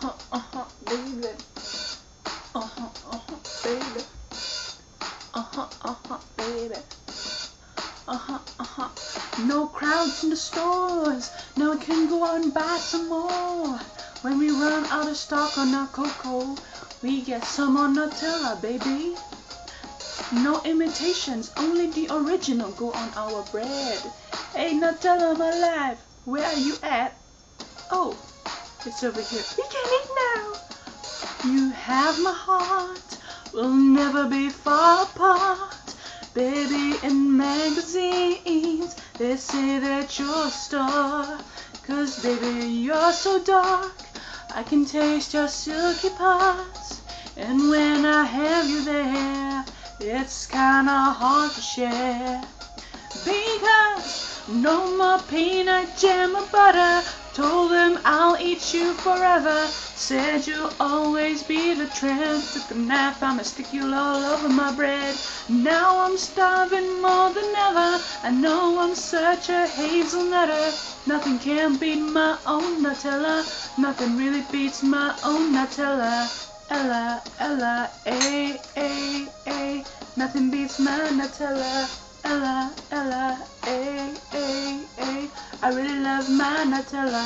baby. Baby. Baby. No crowds in the stores. Now I can go out and buy some more. When we run out of stock on our cocoa, we get some on Nutella, baby. No imitations, only the original go on our bread. Hey, Nutella, my life, where are you at? Oh, it's over here. You can eat now. You have my heart. We'll never be far apart. Baby, in magazines, they say that you're a star. 'Cause baby, you're so dark. I can taste your silky parts. And when I have you there, it's kinda hard to share. Because no more peanut jam or butter. Told them I'll eat you forever. Said you'll always be the trend. Took a knife, I'ma stick you all over my bread. Now I'm starving more than ever. I know I'm such a hazelnutter. Nothing can beat my own Nutella. Nothing really beats my own Nutella. Ella, Ella, ay, ay. Nothing beats my Nutella. Ella, Ella, ay, ay. I really love my Nutella.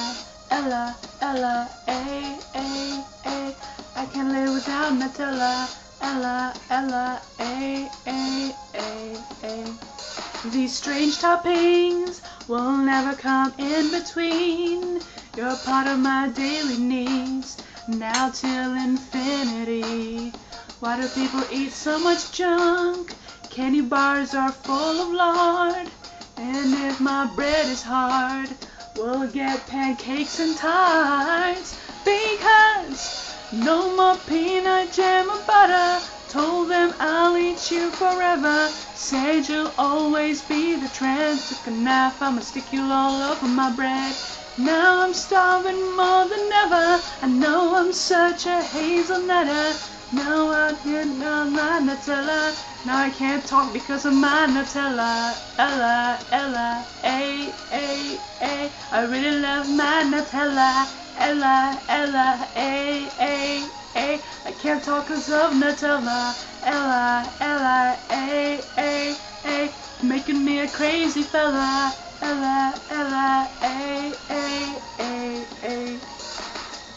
Ella, Ella, ay, ay. I can't live without Nutella. Ella, Ella, ay, ay. These strange toppings will never come in between. You're part of my daily needs, now till infinity. Why do people eat so much junk? Candy bars are full of lard. And if my bread is hard, we'll get pancakes and tarts. Because no more peanut jam or butter. Told them I'll eat you forever. Said you'll always be the trend. Took a knife, I'ma stick you all over my bread. Now I'm starving more than ever. I know I'm such a hazelnutter. Now I can't have my Nutella. Now I can't talk because of my Nutella. Ella, Ella, ay. I really love my Nutella. Ella, Ella, ay. I can't talk because of Nutella. Ella, Ella, ay. Making me a crazy fella. Ella, Ella, ay.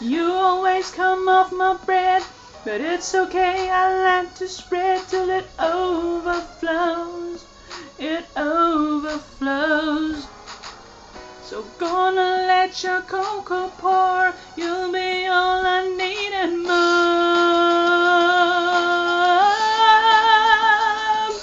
You always come off my bread. But it's okay, I like to spread till it overflows. It overflows. So gonna let your cocoa pour. You'll be all I need and more.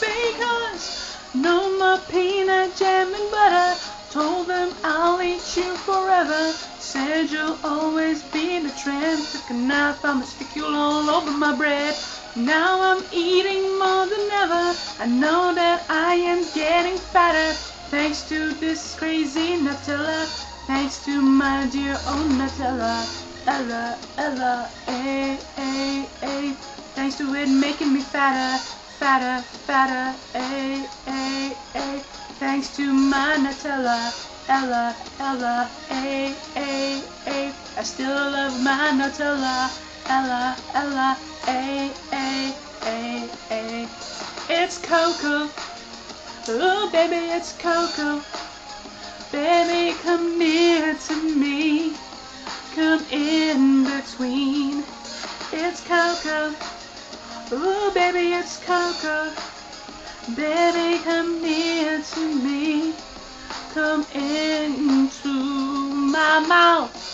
Because no more peanut jam and butter. Told them I'll eat you forever. Said you'll always be the trend. Took a knife, I'ma stick you all over my bread. Now I'm eating more than ever. I know that I am getting fatter. Thanks to this crazy Nutella. Thanks to my dear old Nutella. Ella, Ella, ay. Thanks to it making me fatter, ay. Thanks to my Nutella. Ella, Ella, ay. I still love my Nutella. Ella, Ella, ay. It's cocoa. Oh, baby, it's cocoa. Baby, come near to me. Come in between. It's cocoa. Oh, baby, it's cocoa. Baby, come near to me. Come into my mouth.